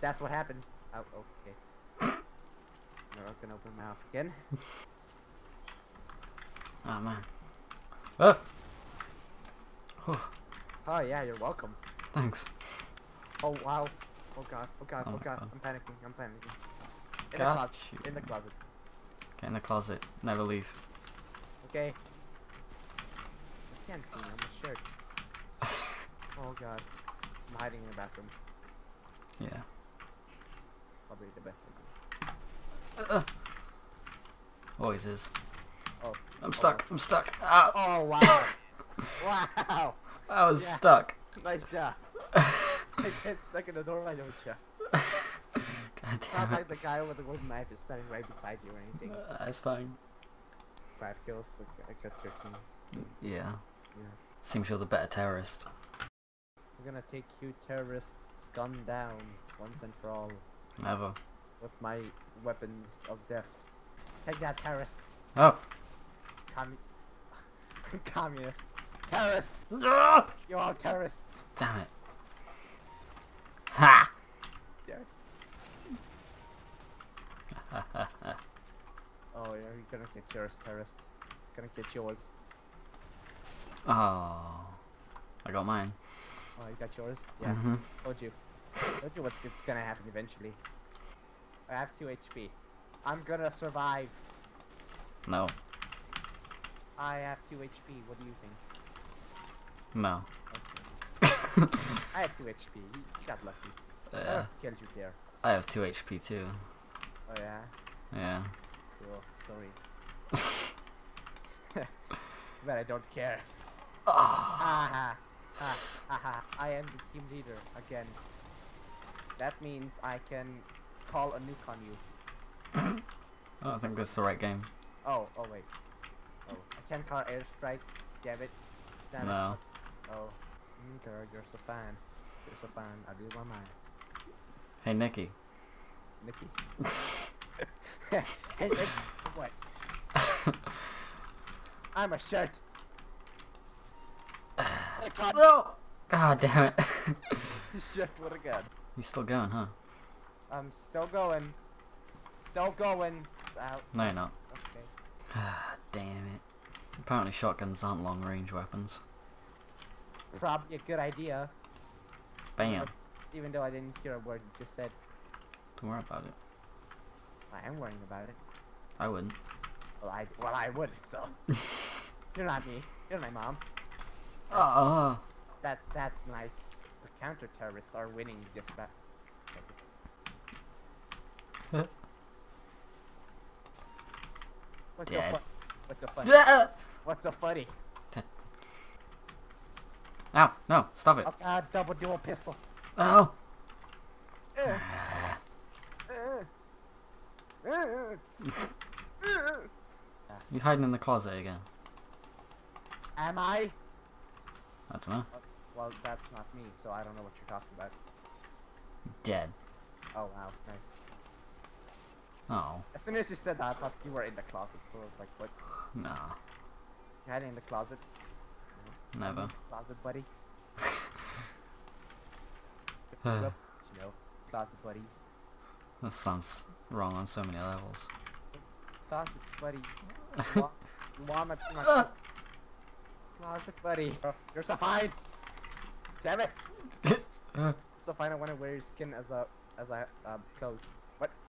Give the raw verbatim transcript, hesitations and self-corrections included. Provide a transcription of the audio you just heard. That's what happens. Oh, okay. I'm not gonna open my mouth again. Oh, man. Oh! Oh! Oh, yeah, you're welcome. Thanks. Oh, wow. Oh, God. Oh, God. Oh, oh God. God. I'm panicking. I'm panicking. In God the closet. You. In the closet. Get in the closet. Never leave. Okay. I can't see me. I'm a shirt. Oh, God. I'm hiding in the bathroom. Yeah. Probably the best thing. Uh, uh. Always is. Oh. I'm stuck. Oh. I'm stuck. Ah. Oh, wow. Wow. I was yeah. stuck. Nice job. I get stuck in the door, I don't you? God damn it's not it. Like the guy with the wooden knife is standing right beside you or anything. Uh, that's fine. Five kills, like, I got thirteen. So, yeah. yeah. Seems you're the better terrorist. We're gonna take you terrorists gun down once and for all. Never. With my weapons of death. Take that, terrorist. Oh. Commu Communist. Terrorist! No! You're all terrorists. Damn it. Ha! Yeah. Oh, yeah, you're gonna get yours, terrorist. Gonna get yours. Oh. I got mine. Oh, you got yours? Yeah. Mm-hmm. Told you. Told you what's it's gonna happen eventually. I have two H P. I'm gonna survive. No. I have two H P. What do you think? No. Okay. I have two H P. You got lucky. Yeah. I have killed you there. I have two H P too. Oh yeah? Yeah. Cool story. But I don't care. Oh. Aha. Ah, aha. I am the team leader again. That means I can call a nuke on you. I don't think that's the right game. Oh, oh wait. Oh, I can't call airstrike. Damn it. Damn no. It. Oh, girl, you're so fine. You're so fine. I blew my mind. Hey, Nikki. Nikki. Hey, Nikki. What? I'm a shirt. God. No! God damn it. Shit, what a god. You're still going, huh? I'm still going. Still going. It's out. No, you're not. Okay. Ah, damn it. Apparently shotguns aren't long-range weapons. Probably a good idea. Bam. But even though I didn't hear a word you just said. Don't worry about it. I am worrying about it. I wouldn't. Well, I, well, I would, so. You're not me. You're my mom. That's, uh, that that's nice. The counter terrorists are winning this battle. Huh? What's so funny? What's so funny? Dead. What's so funny? Dead. Ow! No! Stop it! Oh, uh, double dual pistol. Oh! Uh. Uh. Uh. You're hiding in the closet again. Am I? I don't know. Well, that's not me, so I don't know what you're talking about. Dead. Oh, wow. Nice. Oh. As soon as you said that, I thought you were in the closet, so I was like, what? No. You're hiding in the closet? Never. The closet buddy? uh. You know, closet buddies. That sounds wrong on so many levels. Closet buddies. Llama... Closet buddy. Oh, you're so fine. Damn it. You're so fine. I want to wear your skin as a as a um, clothes. What?